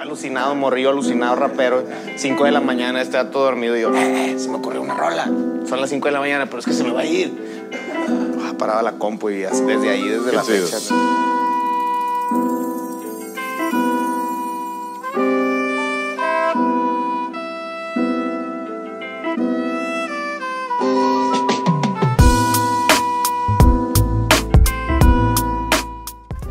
Alucinado, morrillo, alucinado, rapero. 5 de la mañana, está todo dormido y yo, se me ocurrió una rola. Son las 5 de la mañana, pero es que se me va a ir. Paraba la compu y así, desde ahí, desde la fecha.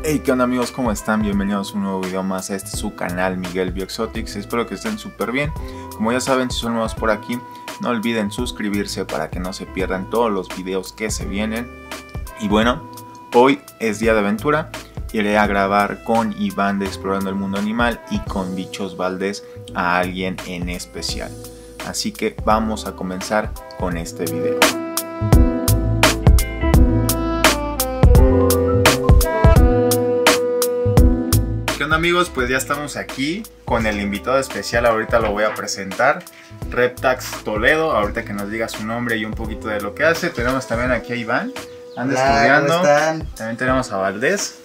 Hey, ¿qué onda amigos? ¿Cómo están? Bienvenidos a un nuevo video más a este su canal Miguel BioExotics. Espero que estén súper bien. Como ya saben, si son nuevos por aquí, no olviden suscribirse para que no se pierdan todos los videos que se vienen. Y bueno, hoy es día de aventura. Iré a grabar con Iván de Explorando el Mundo Animal y con Bichos Valdés a alguien en especial. Así que vamos a comenzar con este video. Amigos, pues ya estamos aquí con el invitado especial. Ahorita lo voy a presentar, Reptax Toledo. Ahorita que nos diga su nombre y un poquito de lo que hace. Tenemos también aquí a Iván, anda estudiando. También tenemos a Valdés,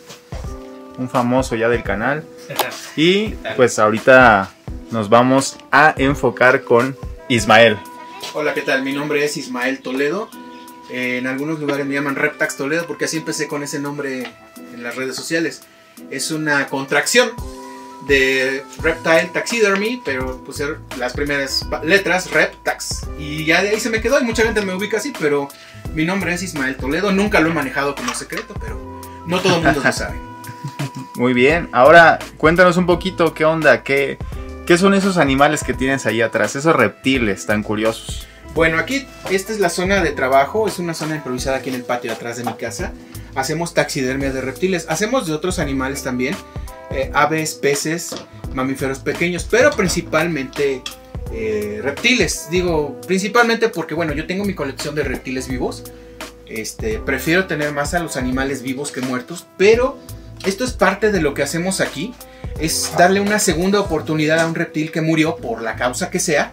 un famoso ya del canal. Y pues ahorita nos vamos a enfocar con Ismael. Hola, ¿qué tal? Mi nombre es Ismael Toledo. En algunos lugares me llaman Reptax Toledo porque así empecé con ese nombre en las redes sociales. Es una contracción de Reptile Taxidermia, pero puse las primeras letras Reptax y ya de ahí se me quedó y mucha gente me ubica así, pero mi nombre es Ismael Toledo, nunca lo he manejado como secreto, pero no todo el mundo lo sabe. Muy bien, ahora cuéntanos un poquito qué onda, qué son esos animales que tienes ahí atrás, esos reptiles tan curiosos. Bueno, aquí esta es la zona de trabajo, es una zona improvisada aquí en el patio atrás de mi casa. Hacemos taxidermia de reptiles, hacemos de otros animales también, aves, peces, mamíferos pequeños, pero principalmente reptiles. Digo, principalmente porque, bueno, yo tengo mi colección de reptiles vivos. Prefiero tener más a los animales vivos que muertos, pero esto es parte de lo que hacemos aquí. Es darle una segunda oportunidad a un reptil que murió por la causa que sea,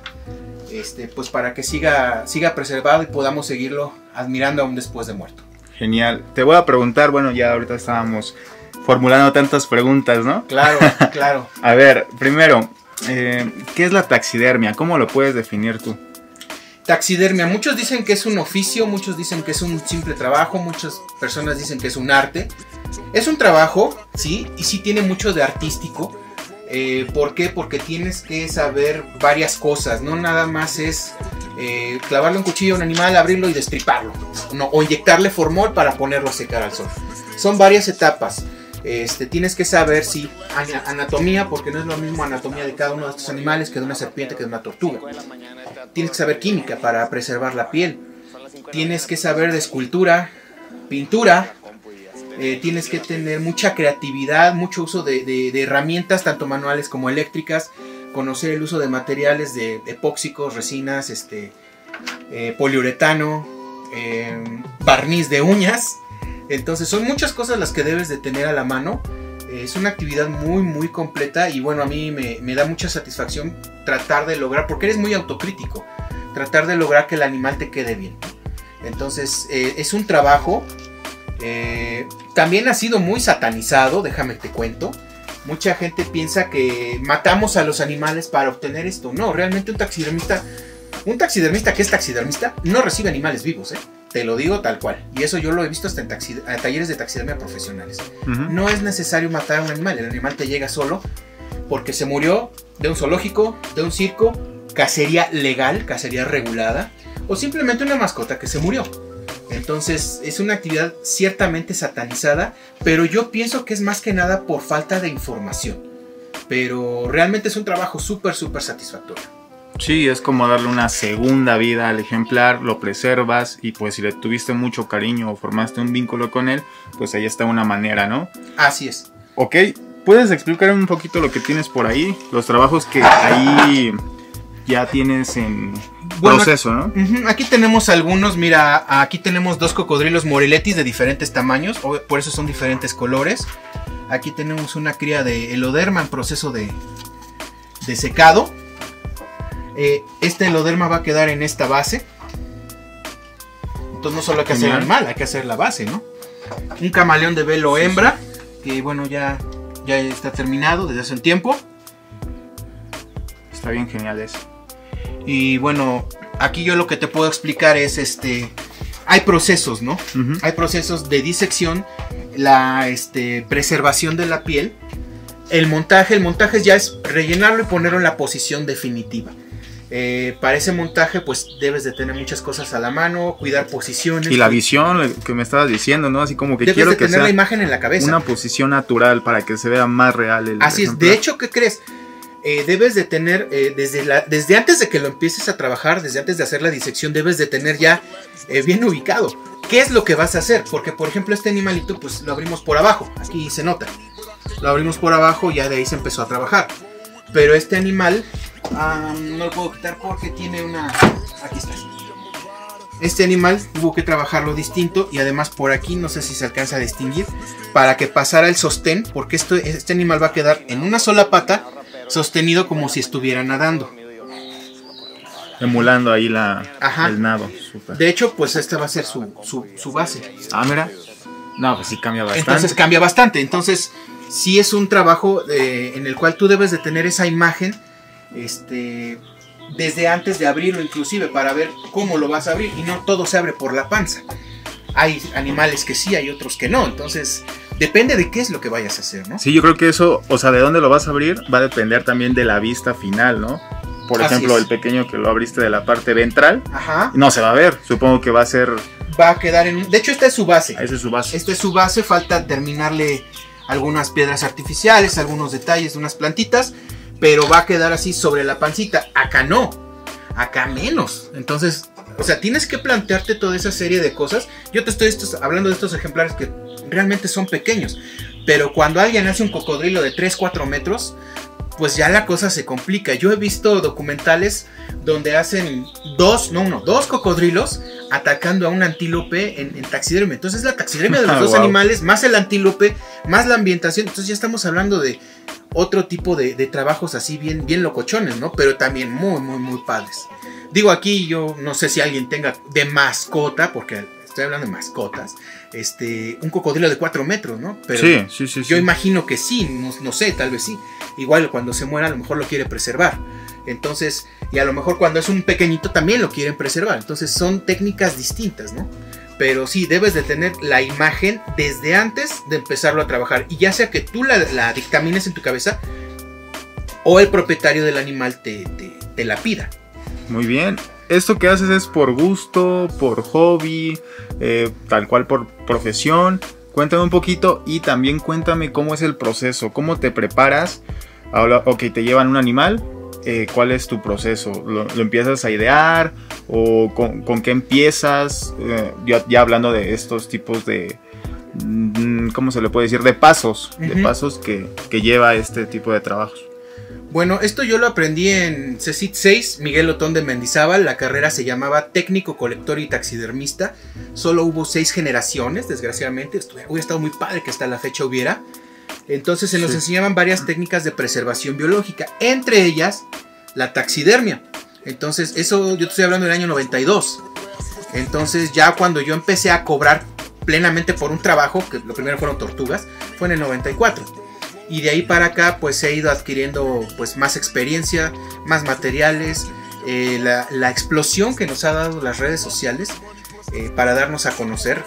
pues para que siga preservado y podamos seguirlo admirando aún después de muerto. Genial. Te voy a preguntar, bueno, ya ahorita estábamos formulando tantas preguntas, ¿no? Claro, claro. A ver, primero, ¿qué es la taxidermia? ¿Cómo lo puedes definir tú? Taxidermia, muchos dicen que es un oficio, muchos dicen que es un simple trabajo, muchas personas dicen que es un arte. Es un trabajo, sí, y sí tiene mucho de artístico. ¿Por qué? Porque tienes que saber varias cosas, no nada más es clavarle un cuchillo a un animal, abrirlo y destriparlo, no, o inyectarle formol para ponerlo a secar al sol. Son varias etapas, tienes que saber si anatomía, porque no es lo mismo anatomía de cada uno de estos animales que de una serpiente que de una tortuga. Tienes que saber química para preservar la piel, tienes que saber de escultura, pintura. Tienes que tener mucha creatividad, mucho uso de herramientas, tanto manuales como eléctricas, conocer el uso de materiales de epóxicos, resinas, poliuretano, barniz de uñas. Entonces son muchas cosas las que debes de tener a la mano. Es una actividad muy muy completa y bueno, a mí me da mucha satisfacción tratar de lograr, porque eres muy autocrítico, tratar de lograr que el animal te quede bien. Entonces es un trabajo. También ha sido muy satanizado, déjame te cuento. Mucha gente piensa que matamos a los animales para obtener esto. No, realmente un taxidermista que es taxidermista no recibe animales vivos, te lo digo tal cual. Y eso yo lo he visto hasta en talleres de taxidermia profesionales. No es necesario matar a un animal, el animal te llega solo porque se murió de un zoológico, de un circo, cacería legal, cacería regulada, o simplemente una mascota que se murió. Entonces es una actividad ciertamente satanizada, pero yo pienso que es más que nada por falta de información. Pero realmente es un trabajo súper, súper satisfactorio. Sí, es como darle una segunda vida al ejemplar, lo preservas y pues si le tuviste mucho cariño o formaste un vínculo con él, pues ahí está una manera, ¿no? Así es. Ok, ¿puedes explicar un poquito lo que tienes por ahí? Los trabajos que ahí ya tienes en... Bueno, proceso, ¿no? Aquí tenemos algunos, mira, aquí tenemos 2 cocodrilos moreletis de diferentes tamaños, por eso son diferentes colores. Aquí tenemos una cría de eloderma en proceso de secado. Este eloderma va a quedar en esta base. Entonces no solo hay que hacer el animal, hay que hacer la base, ¿no? Un camaleón de velo hembra, que bueno, ya está terminado desde hace un tiempo. Está bien genial eso. Y bueno, aquí yo lo que te puedo explicar es hay procesos, ¿no? Uh-huh. Hay procesos de disección, la preservación de la piel, el montaje ya es rellenarlo y ponerlo en la posición definitiva. Para ese montaje pues debes de tener muchas cosas a la mano, cuidar posiciones. Y la visión que me estabas diciendo, ¿no? Así como que debes quiero de que tener sea la imagen en la cabeza. Una posición natural para que se vea más real el Así ejemplar. Es, de hecho, ¿qué crees? Debes de tener, desde antes de que lo empieces a trabajar, desde antes de hacer la disección, debes de tener ya bien ubicado qué es lo que vas a hacer. Porque por ejemplo este animalito pues lo abrimos por abajo, aquí se nota. Lo abrimos por abajo y ya de ahí se empezó a trabajar. Pero este animal no lo puedo quitar porque tiene una... Aquí está. Este animal tuvo que trabajarlo distinto y además por aquí, no sé si se alcanza a distinguir, para que pasara el sostén, porque este animal va a quedar en una sola pata sostenido como si estuviera nadando. Emulando ahí el nado. Super. De hecho, pues esta va a ser su base. Ah, mira. No, pues sí cambia bastante. Entonces cambia bastante. Entonces sí es un trabajo en el cual tú debes de tener esa imagen desde antes de abrirlo, inclusive para ver cómo lo vas a abrir, y no todo se abre por la panza. Hay animales que sí, hay otros que no, entonces depende de qué es lo que vayas a hacer, ¿no? Sí, yo creo que eso, o sea, de dónde lo vas a abrir va a depender también de la vista final, ¿no? Por ejemplo, el pequeño que lo abriste de la parte ventral, ajá, no se va a ver, supongo que va a ser... Va a quedar en un... De hecho, esta es su base. Esa es su base. Esta es su base, falta terminarle algunas piedras artificiales, algunos detalles de unas plantitas, pero va a quedar así sobre la pancita. Acá no, acá menos. Entonces, o sea, tienes que plantearte toda esa serie de cosas. Yo te estoy hablando de estos ejemplares que realmente son pequeños, pero cuando alguien hace un cocodrilo de 3-4 metros, pues ya la cosa se complica. Yo he visto documentales donde hacen dos cocodrilos atacando a un antílope en taxidermia. Entonces la taxidermia de los dos animales, más el antílope, más la ambientación. Entonces ya estamos hablando de otro tipo de trabajos así bien locochones, ¿no? Pero también muy padres. Digo, aquí yo no sé si alguien tenga de mascota, porque estoy hablando de mascotas, un cocodrilo de 4 metros, ¿no? Pero sí. Yo imagino que sí, no sé, tal vez sí. Igual cuando se muera a lo mejor lo quiere preservar. Entonces, y a lo mejor cuando es un pequeñito también lo quieren preservar. Entonces son técnicas distintas, ¿no? Pero sí, debes de tener la imagen desde antes de empezarlo a trabajar. Y ya sea que tú la dictamines en tu cabeza o el propietario del animal te la pida. Muy bien. ¿Esto que haces es por gusto, por hobby, tal cual por profesión? Cuéntame un poquito y también cuéntame cómo es el proceso. ¿Cómo te preparas? Ok, te llevan un animal. ¿Cuál es tu proceso? ¿Lo empiezas a idear? ¿O con qué empiezas? Ya hablando de estos tipos de... ¿Cómo se le puede decir? De pasos. Uh-huh. De pasos que lleva este tipo de trabajos. Bueno, esto yo lo aprendí en CECIT 6, Miguel Otón de Mendizábal. La carrera se llamaba Técnico, Colector y Taxidermista. Solo hubo 6 generaciones, desgraciadamente. Hubiera estado muy padre que hasta la fecha hubiera. Entonces se nos enseñaban varias técnicas de preservación biológica, entre ellas la taxidermia. Entonces eso yo te estoy hablando del año 92. Entonces ya cuando yo empecé a cobrar plenamente por un trabajo, que lo primero fueron tortugas, fue en el 94. Y de ahí para acá pues he ido adquiriendo pues más experiencia, más materiales, la explosión que nos ha dado las redes sociales. Para darnos a conocer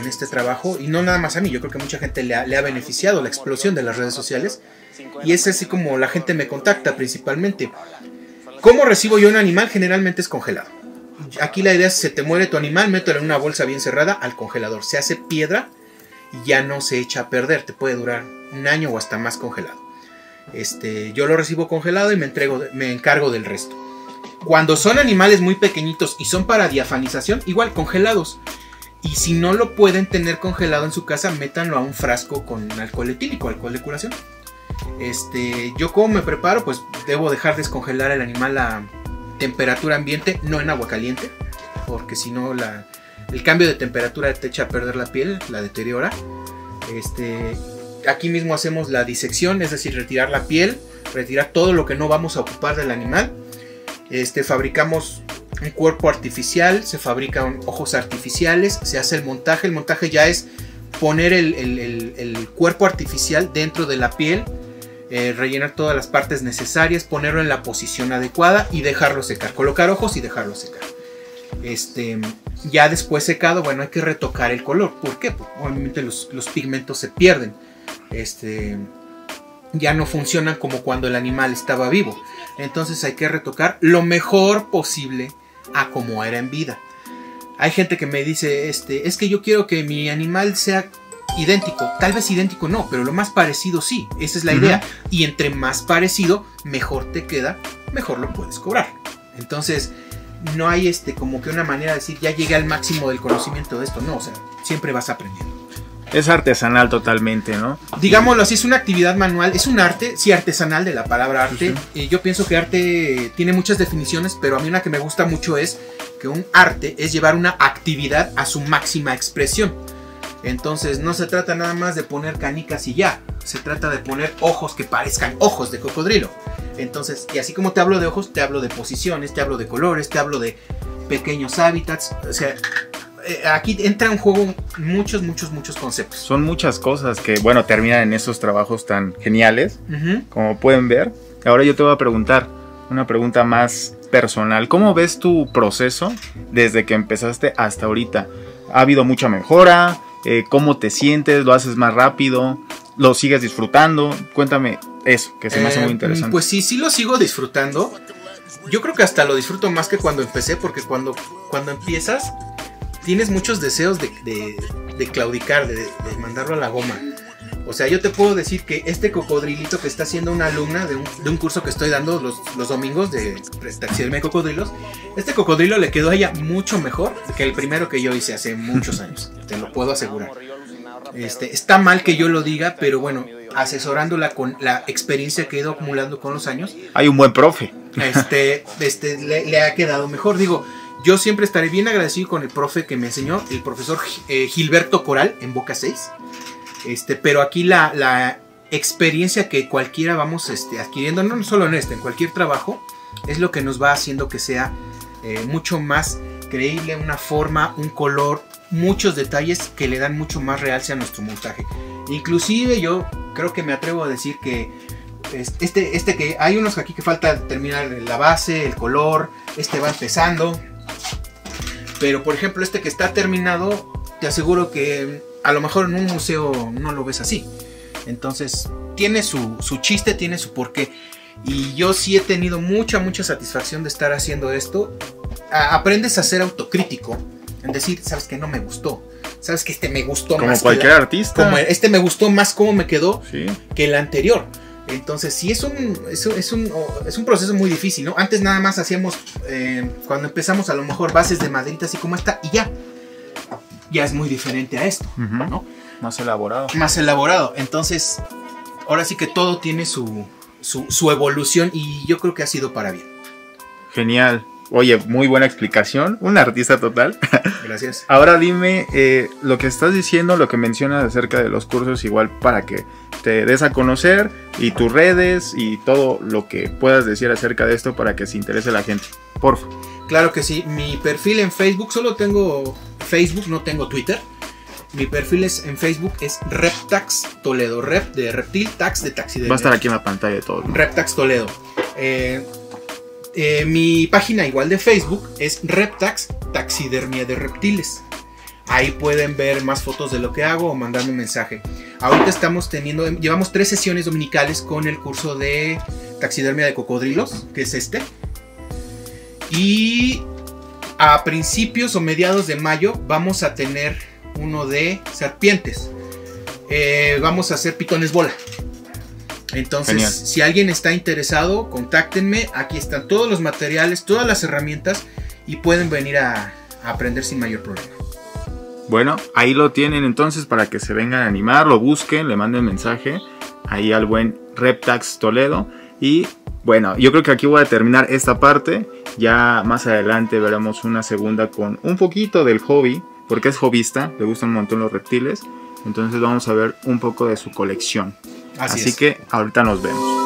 en este trabajo, y no nada más a mí, yo creo que mucha gente le ha beneficiado la explosión de las redes sociales, y es así como la gente me contacta principalmente. ¿Cómo recibo yo un animal? Generalmente es congelado. Aquí la idea es, se te muere tu animal, mételo en una bolsa bien cerrada al congelador, se hace piedra y ya no se echa a perder, te puede durar un año o hasta más congelado. Yo lo recibo congelado y me encargo del resto. Cuando son animales muy pequeñitos y son para diafanización, igual congelados. Y si no lo pueden tener congelado en su casa, métanlo a un frasco con alcohol etílico, alcohol de curación. Yo como me preparo, pues debo dejar descongelar el animal a temperatura ambiente, no en agua caliente, porque si no el cambio de temperatura te echa a perder la piel, la deteriora. Aquí mismo hacemos la disección, es decir, retirar la piel, retirar todo lo que no vamos a ocupar del animal. Fabricamos un cuerpo artificial, se fabrican ojos artificiales, se hace el montaje. El montaje ya es poner el cuerpo artificial dentro de la piel, rellenar todas las partes necesarias, ponerlo en la posición adecuada y dejarlo secar, colocar ojos y dejarlo secar. Ya después secado, bueno, hay que retocar el color. ¿Por qué? Porque obviamente los pigmentos se pierden, ya no funcionan como cuando el animal estaba vivo. Entonces hay que retocar lo mejor posible a como era en vida. Hay gente que me dice, es que yo quiero que mi animal sea idéntico. Tal vez idéntico no, pero lo más parecido sí. Esa es la idea. Y entre más parecido, mejor te queda, mejor lo puedes cobrar. Entonces, no hay como que una manera de decir, ya llegué al máximo del conocimiento de esto. No, o sea, siempre vas aprendiendo. Es artesanal totalmente, ¿no? Digámoslo así, es una actividad manual, es un arte, sí, artesanal, de la palabra arte. Yo pienso que arte tiene muchas definiciones, pero a mí una que me gusta mucho es que un arte es llevar una actividad a su máxima expresión. Entonces no se trata nada más de poner canicas y ya, se trata de poner ojos que parezcan ojos de cocodrilo. Entonces, y así como te hablo de ojos, te hablo de posiciones, te hablo de colores, te hablo de pequeños hábitats, o sea... Aquí entra en juego muchos conceptos. Son muchas cosas que, bueno, terminan en esos trabajos tan geniales, como pueden ver. Ahora yo te voy a preguntar una pregunta más personal. ¿Cómo ves tu proceso desde que empezaste hasta ahorita? ¿Ha habido mucha mejora? ¿Cómo te sientes? ¿Lo haces más rápido? ¿Lo sigues disfrutando? Cuéntame eso, que se me hace muy interesante. Pues sí, sí lo sigo disfrutando. Yo creo que hasta lo disfruto más que cuando empecé, porque cuando empiezas... tienes muchos deseos de claudicar, de mandarlo a la goma. O sea, yo te puedo decir que este cocodrilito que está haciendo una alumna de un curso que estoy dando los domingos de Taxidermia de Cocodrilos, este cocodrilo le quedó a ella mucho mejor que el primero que yo hice hace muchos años. Te lo puedo asegurar. Está mal que yo lo diga, pero bueno, asesorándola con la experiencia que he ido acumulando con los años. Hay un buen profe. Le ha quedado mejor, digo... Yo siempre estaré bien agradecido con el profe que me enseñó, el profesor Gilberto Coral en Boca 6. Pero aquí la experiencia que cualquiera vamos adquiriendo, no solo en en cualquier trabajo, es lo que nos va haciendo que sea mucho más creíble, una forma, un color, muchos detalles que le dan mucho más realce a nuestro montaje. Inclusive yo creo que me atrevo a decir que que hay unos aquí que falta terminar la base, el color, va empezando... Pero por ejemplo que está terminado, te aseguro que a lo mejor en un museo no lo ves así. Entonces tiene su chiste, tiene su porqué. Y yo sí he tenido mucha satisfacción de estar haciendo esto. Aprendes a ser autocrítico, en decir, sabes que no me gustó. Sabes que me gustó más. Como cualquier artista. Como me gustó más cómo me quedó que el anterior. Entonces sí es un proceso muy difícil, ¿no? Antes nada más hacíamos, cuando empezamos a lo mejor bases de maderita así como esta y ya. Ya es muy diferente a esto, ¿no? Más elaborado. Más elaborado. Entonces ahora sí que todo tiene su evolución y yo creo que ha sido para bien. Genial. Oye, muy buena explicación. Un artista total. Gracias. Ahora dime, lo que estás diciendo, lo que mencionas acerca de los cursos, igual para que te des a conocer y tus redes y todo lo que puedas decir acerca de esto para que se interese la gente. Por favor. Claro que sí. Mi perfil en Facebook, solo tengo Facebook, no tengo Twitter. Mi perfil en Facebook es Reptax Toledo. Rep de reptil, tax de taxidermia. Va a estar aquí en la pantalla de todo, ¿no? Reptax Toledo. Mi página igual de Facebook es Reptax Taxidermia de Reptiles. Ahí pueden ver más fotos de lo que hago o mandarme un mensaje. Ahorita estamos llevamos 3 sesiones dominicales con el curso de Taxidermia de Cocodrilos, que es y a principios o mediados de mayo vamos a tener uno de serpientes. Vamos a hacer pitones bola. Entonces, genial. Si alguien está interesado, contáctenme. Aquí están todos los materiales, todas las herramientas y pueden venir a aprender sin mayor problema. Bueno, ahí lo tienen entonces para que se vengan a animar, lo busquen, le manden mensaje ahí al buen Reptax Toledo. Y bueno, yo creo que aquí voy a terminar esta parte. Ya más adelante veremos una segunda con un poquito del hobby, porque es hobbyista, le gustan un montón los reptiles. Entonces vamos a ver un poco de su colección. Así que ahorita nos vemos.